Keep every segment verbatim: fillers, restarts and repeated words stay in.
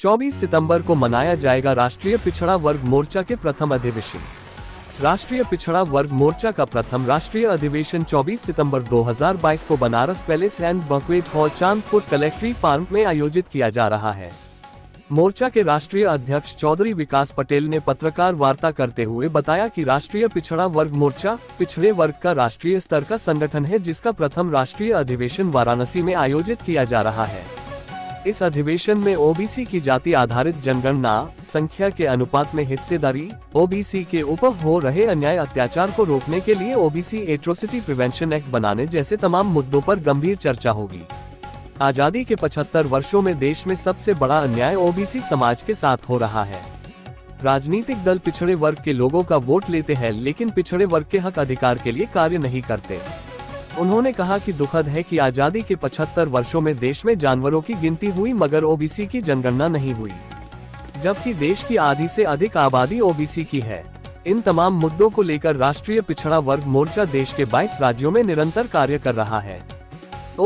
चौबीस सितंबर को मनाया जाएगा राष्ट्रीय पिछड़ा वर्ग मोर्चा के प्रथम अधिवेशन। राष्ट्रीय पिछड़ा वर्ग मोर्चा का प्रथम राष्ट्रीय अधिवेशन चौबीस सितंबर दो हज़ार बाईस को Banaras palace and banquet hall Chandpur कलेक्ट्री फार्म में आयोजित किया जा रहा है। मोर्चा के राष्ट्रीय अध्यक्ष चौधरी विकास पटेल ने पत्रकार वार्ता करते हुए बताया कि राष्ट्रीय पिछड़ा वर्ग मोर्चा पिछड़े वर्ग का राष्ट्रीय स्तर का संगठन है, जिसका प्रथम राष्ट्रीय अधिवेशन वाराणसी में आयोजित किया जा रहा है। इस अधिवेशन में ओबीसी की जाति आधारित जनगणना संख्या के अनुपात में हिस्सेदारी, ओबीसी के ऊपर हो रहे अन्याय अत्याचार को रोकने के लिए ओबीसी एट्रोसिटी प्रिवेंशन एक्ट बनाने जैसे तमाम मुद्दों पर गंभीर चर्चा होगी। आजादी के पचहत्तर वर्षों में देश में सबसे बड़ा अन्याय ओबीसी समाज के साथ हो रहा है। राजनीतिक दल पिछड़े वर्ग के लोगों का वोट लेते हैं, लेकिन पिछड़े वर्ग के हक अधिकार के लिए कार्य नहीं करते। उन्होंने कहा कि दुखद है कि आजादी के पचहत्तर वर्षों में देश में जानवरों की गिनती हुई, मगर ओबीसी की जनगणना नहीं हुई, जबकि देश की आधी से अधिक आबादी ओबीसी की है। इन तमाम मुद्दों को लेकर राष्ट्रीय पिछड़ा वर्ग मोर्चा देश के बाईस राज्यों में निरंतर कार्य कर रहा है।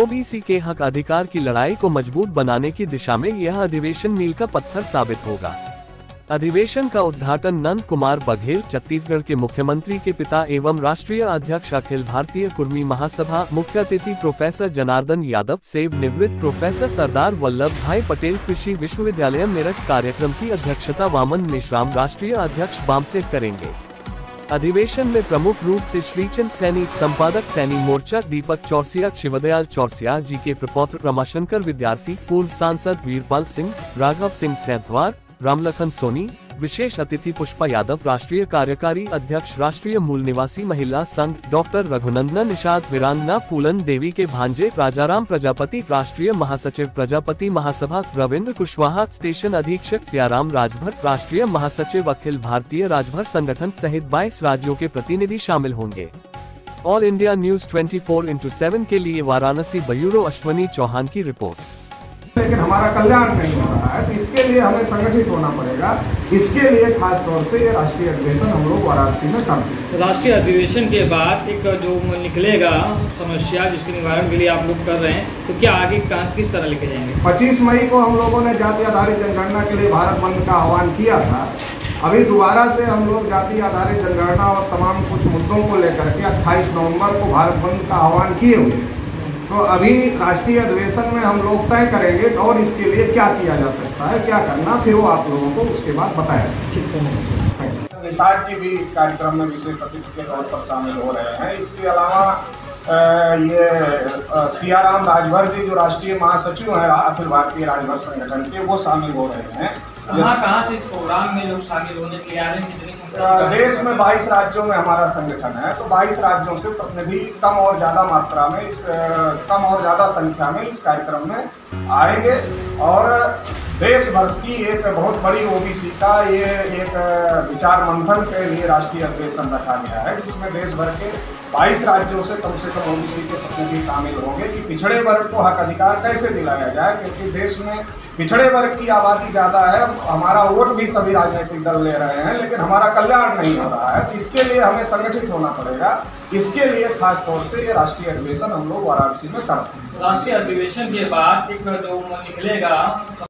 ओबीसी के हक अधिकार की लड़ाई को मजबूत बनाने की दिशा में यह अधिवेशन मील का पत्थर साबित होगा। अधिवेशन का उद्घाटन नंद कुमार बघेल, छत्तीसगढ़ के मुख्यमंत्री के पिता एवं राष्ट्रीय अध्यक्ष अखिल भारतीय कुर्मी महासभा, मुख्य अतिथि प्रोफेसर जनार्दन यादव, सेव निवृत्त प्रोफेसर सरदार वल्लभ भाई पटेल कृषि विश्वविद्यालय मेरठ, कार्यक्रम की अध्यक्षता वामन मिश्र राष्ट्रीय अध्यक्ष बाम से करेंगे। अधिवेशन में प्रमुख रूप से श्रीचंद सैनी, संपादक सैनी मोर्चा, दीपक चौरसिया, शिवदयाल चौरसिया जी के प्रपौत्र रमाशंकर विद्यार्थी, पूर्व सांसद वीरपाल सिंह, राघव सिंह सैंधवार, रामलखन सोनी, विशेष अतिथि पुष्पा यादव, राष्ट्रीय कार्यकारी अध्यक्ष राष्ट्रीय मूल निवासी महिला संघ डॉक्टर रघुनंदन निषाद, वीरांगना फूलन देवी के भांजे राजाराम प्रजापति, राष्ट्रीय महासचिव प्रजापति महासभा रविंद्र कुशवाहा, स्टेशन अधीक्षक सियाराम राजभर, राष्ट्रीय महासचिव अखिल भारतीय राजभर संगठन सहित बाईस राज्यों के प्रतिनिधि शामिल होंगे। All India News twenty four into seven के लिए वाराणसी ब्यूरो अश्वनी चौहान की रिपोर्ट। लेकिन हमारा कल्याण नहीं हो रहा है, तो इसके लिए हमें संगठित होना पड़ेगा। इसके लिए खास तौर से ये राष्ट्रीय अधिवेशन हम लोग वाराणसी में कर राष्ट्रीय अधिवेशन के बाद एक जो निकलेगा समस्या जिसके निवारण के लिए आप लोग कर रहे हैं, तो क्या आगे काम किस तरह लेके जाएंगे? पच्चीस मई को हम लोगों ने जाति आधारित जनगणना के लिए भारत बंद का आह्वान किया था। अभी दोबारा से हम लोग जाति आधारित जनगणना और तमाम कुछ मुद्दों को लेकर के अट्ठाईस नवम्बर को भारत बंद का आह्वान किए हुए, तो अभी राष्ट्रीय अधिवेशन में हम लोग तय करेंगे और इसके लिए क्या किया जा सकता है, क्या करना, फिर वो आप लोगों को उसके बाद बताया। निषाद जी भी इस कार्यक्रम में विशेष अतिथि के तौर पर शामिल हो रहे हैं। इसके अलावा ये सियाराम राजभर जी जो राष्ट्रीय महासचिव हैं अखिल भारतीय राजभर संगठन के, वो शामिल हो रहे हैं। कहाँ कहाँ से इस प्रोग्राम में लोग शामिल होने के लिए आ रहे हैं? देश में बाईस राज्यों में हमारा संगठन है, तो बाईस राज्यों से प्रतिनिधि कम और ज़्यादा मात्रा में इस कम और ज़्यादा संख्या में इस कार्यक्रम में आएंगे और देश भर की एक बहुत बड़ी ओबीसी का ये एक विचार मंथन के लिए राष्ट्रीय अधिवेशन रखा गया है, जिसमें देश भर के बाईस राज्यों से कम से कम ओबीसी के प्रतिनिधि शामिल होंगे कि पिछड़े वर्ग को हक अधिकार कैसे दिलाया जाए, क्योंकि देश में पिछड़े वर्ग की आबादी ज़्यादा है। हमारा वोट भी सभी राजनीतिक दल ले रहे हैं, लेकिन हमारा कल्याण नहीं हो रहा है, तो इसके लिए हमें संगठित होना पड़ेगा। इसके लिए खास तौर से ये राष्ट्रीय अधिवेशन हम लोग वाराणसी में कर रहे हैं। राष्ट्रीय अधिवेशन के बाद एक जो निकलेगा